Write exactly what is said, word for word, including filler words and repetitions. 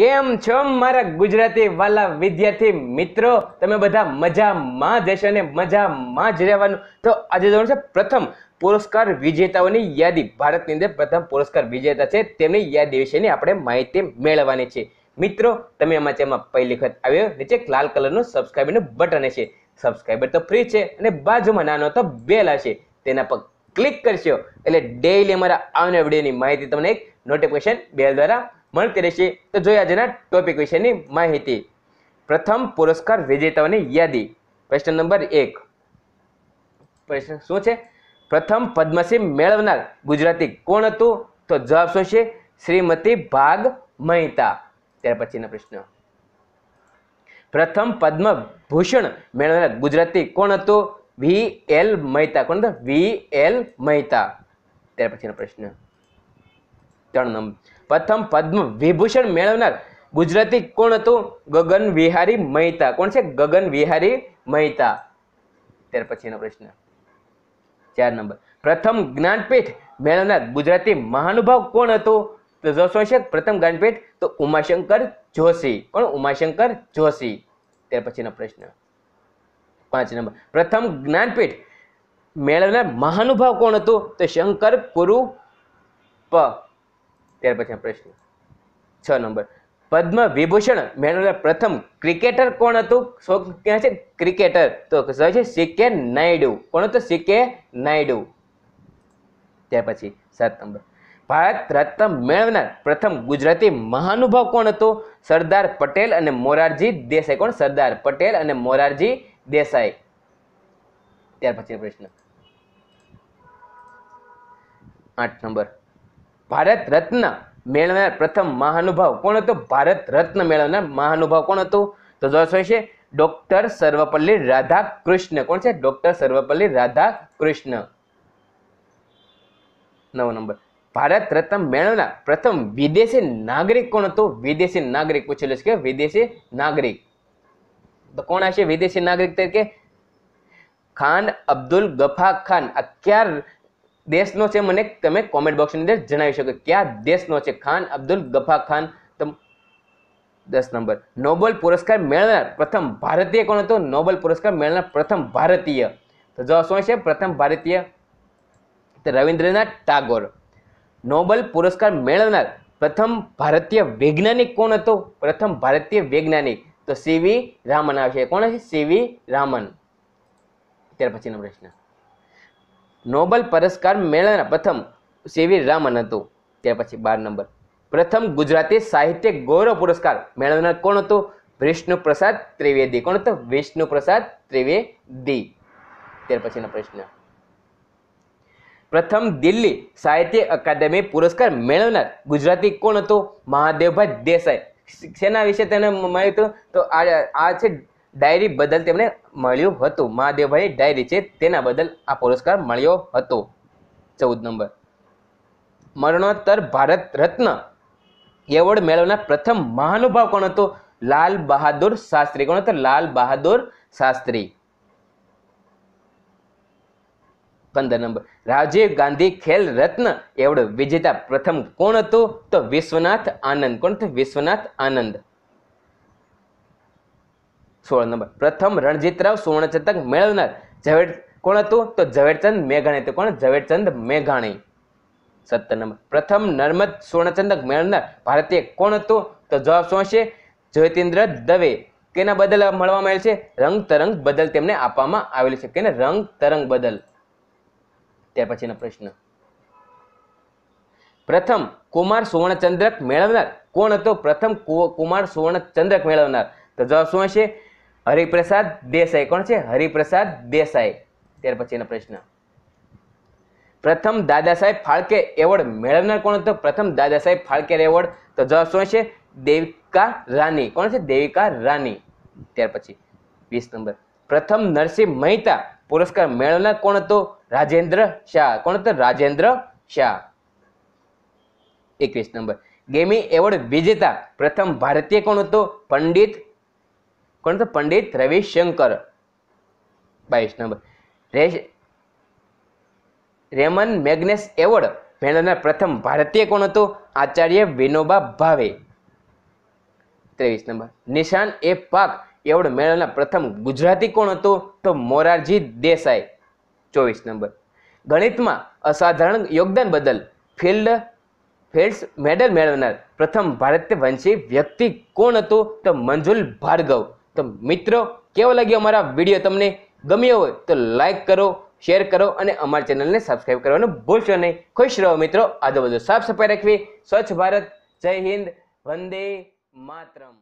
કેમ છો મારા ગુજરાતી વાલા વિદ્યાર્થી મિત્રો, તમે બધા મજામાં જ હશો ને મજામાં જ રહેવાનું. તો આજે જોવાનું છે પ્રથમ પુરસ્કાર વિજેતાઓની યાદી. ભારતની અંદર પ્રથમ પુરસ્કાર વિજેતા છે તેમની યાદી વિશેની આપણે માહિતી મેળવવાની છે. મિત્રો, તમે આમાં જેમાં પહેલી વખત આવ્યો, નીચે લાલ કલરનું સબસ્ક્રાઈબરનું બટન હશે. સબસ્ક્રાઈબર તો ફ્રી છે અને બાજુમાં નાનો તો બેલ હશે, તેના પર ક્લિક કરશો એટલે ડેઈલી અમારા આવનાર વિડીયોની માહિતી તમને એક નોટિફિકેશન બેલ દ્વારા મળતી રહેશે. તો જોઈએ આજના ટોપિક વિશેની માહિતી. પ્રથમ પુરસ્કાર વિજેતાઓની યાદી. પ્રશ્ન નંબર એક, પ્રશ્ન શું છે? પ્રથમ પદ્મશ્રી મેળવનાર ગુજરાતી કોણ હતું? તો જવાબ શું છે? શ્રીમતી ભાગ મહેતા. ત્યાર પછીના પ્રશ્ન, પ્રથમ પદ્મ ભૂષણ મેળવનાર ગુજરાતી કોણ હતું? V L Mehta. કોણ હતું? V L Mehta. ત્યાર પછીનો પ્રશ્ન ત્રણ નંબર, પ્રથમ પદ્મ વિભૂષણ મેળવનાર ગુજરાતી કોણ હતું? ગગન બિહારી મહેતા. કોણ છે? ગગન બિહારી મહેતા. ત્યાર પછીનો પ્રશ્ન ચાર નંબર, પ્રથમ જ્ઞાનપીઠ મેળવનાર ગુજરાતી મહાનુભાવ કોણ હતું? તો જવાબ શું છે? પ્રથમ જ્ઞાનપીઠ તો ઉમાશંકર જોશી. કોણ? ઉમાશંકર જોશી. ત્યાર પછીનો પ્રશ્ન પાંચ નંબર, પ્રથમ જ્ઞાનપીઠ મેળવનાર મહાનુભાવ કોણ હતું? તો શંકર કુરુ પ. ત્યાર પછી પ્રશ્ન છ નંબર, પદ્મ વિભૂષણ મેળવનાર પ્રથમ ક્રિકેટર કોણ હતું? સો ક્યાં છે? ક્રિકેટર. તો જવાબ છે સી કે નાયડુ. કોણ હતું? સી કે નાયડુ. ત્યાર પછી સાત નંબર, ભારત રત્ન મેળવનાર પ્રથમ ગુજરાતી મહાનુભાવ કોણ હતો? સરદાર પટેલ અને મોરારજી દેસાઈ. કોણ? સરદાર પટેલ અને મોરારજી દેસાઈ. ત્યાર પછી પ્રશ્ન આઠ નંબર, ભારત રત્ન મેળવનાર પ્રથમ મહાનુભાવ કોણ હતો? ભારત રત્ન મેળવનાર મહાનુભાવ કોણ હતો? તો જવાબ શું છે? ડોક્ટર સર્વપલ્લી રાધાકૃષ્ણ. કોણ છે? ડોક્ટર સર્વપલ્લી રાધાકૃષ્ણ. નવ નંબર, ભારત રત્ન મેળવનાર પ્રથમ વિદેશી નાગરિક કોણ હતો? વિદેશી નાગરિક પૂછેલું છે કે વિદેશી નાગરિક, તો કોણ હશે વિદેશી નાગરિક તરીકે? ખાન અબ્દુલ ગફાર ખાન. આ ક્યાં દેશનો છે મને તમે કોમેન્ટ બોક્સની અંદર જણાવી શકો, કયા દેશનો છે ખાન અબ્દુલ ગફાર ખાન. દસ નંબર, નોબેલ પુરસ્કાર મેળવનાર પ્રથમ ભારતીય કોણ હતો? નોબેલ પુરસ્કાર મેળવનાર પ્રથમ ભારતીય, તો જવાબ શું છે? પ્રથમ ભારતીય તો રવિન્દ્રનાથ ટાગોર. નોબેલ પુરસ્કાર મેળવનાર પ્રથમ ભારતીય વૈજ્ઞાનિક કોણ હતો? પ્રથમ ભારતીય વૈજ્ઞાનિક તો સીવી રામન આવશે. કોણ છે? સીવી રામન. ત્યાર પછીનો પ્રશ્ન, નોબેલ પુરસ્કાર મેળવનાર પ્રથમ સીવી રામન હતું. ત્યાર પછી બાર નંબર, પ્રથમ ગુજરાતી સાહિત્ય ગૌરવ પુરસ્કાર મેળવનાર કોણ હતો? વિષ્ણુ પ્રસાદ ત્રિવેદી. કોણ હતો? વિષ્ણુ પ્રસાદ ત્રિવેદી. ત્યાર પછીનો પ્રશ્ન, પ્રથમ દિલ્હી સાહિત્ય અકાદમી પુરસ્કાર મેળવનાર ગુજરાતી કોણ હતો? મહાદેવભાઈ દેસાઈ. શેના વિશે તેને મળ્યું હતું? તો આ આ છે ડાયરી બદલ તેમને મળ્યું હતું. મહાદેવભાઈ ડાયરી છે તેના બદલ આ પુરસ્કાર મળ્યો હતો. ચૌદ નંબર, મરણોત્તર ભારત રત્ન એવોર્ડ મેળવનાર પ્રથમ મહાનુભાવ કોણ હતો? લાલ બહાદુર શાસ્ત્રી. કોણ હતો? લાલ બહાદુર શાસ્ત્રી. પંદર નંબર, રાજીવ ગાંધી ખેલ રત્ન એવોર્ડ વિજેતા પ્રથમ કોણ હતું? તો વિશ્વનાથ આનંદ. કોણ હતું? વિશ્વનાથ આનંદ. સોળ નંબર, પ્રથમ રણજીતરાવ સુવર્ણ ચંદ્રક મેળવનાર ઝવેર કોણ હતું? તો ઝવેરચંદ મેઘાણી. તો કોણ? ઝવેરચંદ મેઘાણી. સત્તર નંબર, પ્રથમ નર્મદ સુવર્ણ ચંદ્રક મેળવનાર ભારતીય કોણ હતું? તો જવાબ શું છે? જ્યોતિન્દ્ર દવે. કેના બદલ મળવામાં આવેલ છે? રંગ તરંગ બદલ તેમને આપવામાં આવેલું છે. કેને? રંગ તરંગ બદલ. ત્યાર પછીનો પ્રશ્ન, પ્રથમ કુમાર સુવર્ણ ચંદ્રક મેળવનાર કોણ હતો? પ્રથમ કુમાર સુવર્ણ ચંદ્રક મેળવનાર, તો જવાબ શું હશે? હરિપ્રસાદ દેસાઈ. કોણ છે? હરિપ્રસાદ દેસાઈ. ત્યાર પછીનો પ્રશ્ન, પ્રથમ દાદા સાહેબ ફાળકે એવોર્ડ મેળવનાર કોણ હતો? પ્રથમ દાદા સાહેબ ફાળકે એવોર્ડ, તો જવાબ શું છે? દેવિકા રાની. કોણ છે? દેવિકા રાની. ત્યાર પછી વીસ નંબર, પ્રથમ નરસિંહ મહેતા પુરસ્કાર મેળવનાર કોણ હતો? રાજેન્દ્ર શાહ. કોણ હતો? રાજેન્દ્ર શાહ. એકવીસ નંબર, ગેમી એવોર્ડ વિજેતા પ્રથમ ભારતીય કોણ હતો? પંડિત કોણ હતો? પંડિત રવિશંકર. બાવીસ નંબર, રેમન મેગ્નેસ એવોર્ડ મેળવનાર પ્રથમ ભારતીય કોણ હતો? આચાર્ય વિનોબા ભાવે. तेवीस नंबर निशान ए पाक एवॉर्ड मेळवना प्रथम गुजराती कोण हतो तो मोरारजी देसाई चौबीस नंबर गणित में असाधारण योगदान बदल फील्ड फील्ड्स मेडल मेळवनार प्रथम भारतीय वंशी व्यक्ति कोण हतो तो मंजुल भार्गव। तो मित्रों केवो लाग्यो अमारा विडियो तमने गम्यो होय तो लाइक करो शेर करो और अमारा चेनल ने सब्सक्राइब करवानुं भूलशो नहीं। खुश रहो मित्रों आजू बाजू साफ सफाई राखवी स्वच्छ भारत जय हिंद वंदे मातरम।